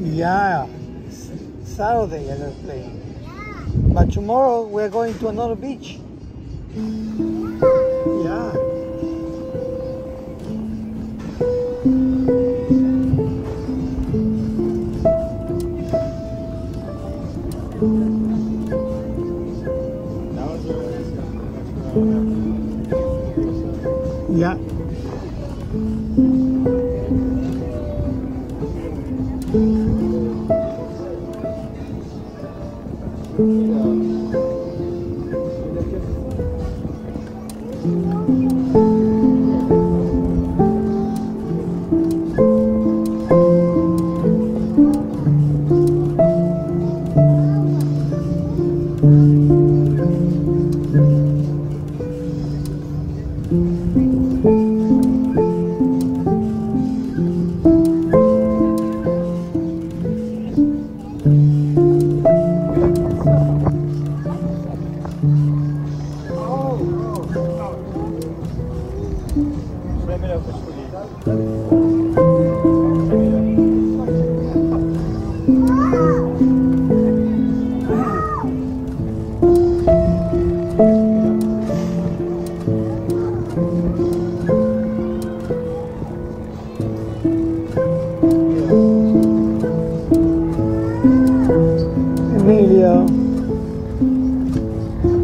Yeah, Saturday, I think. But tomorrow we're going to another beach. Yeah. Yeah. Emilio,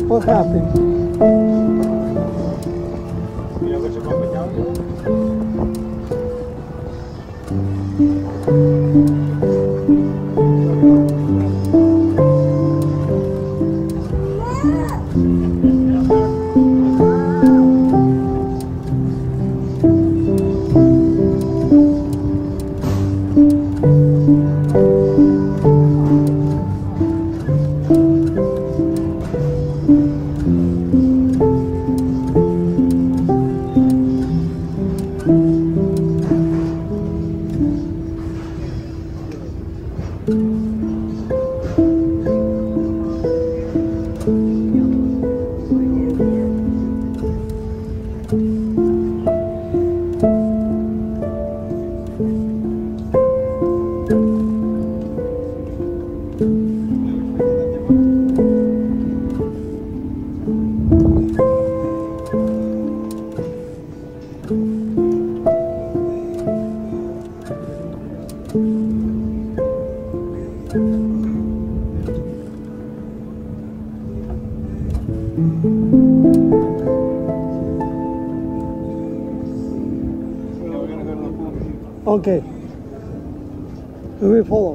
what happened? Okay, we will follow.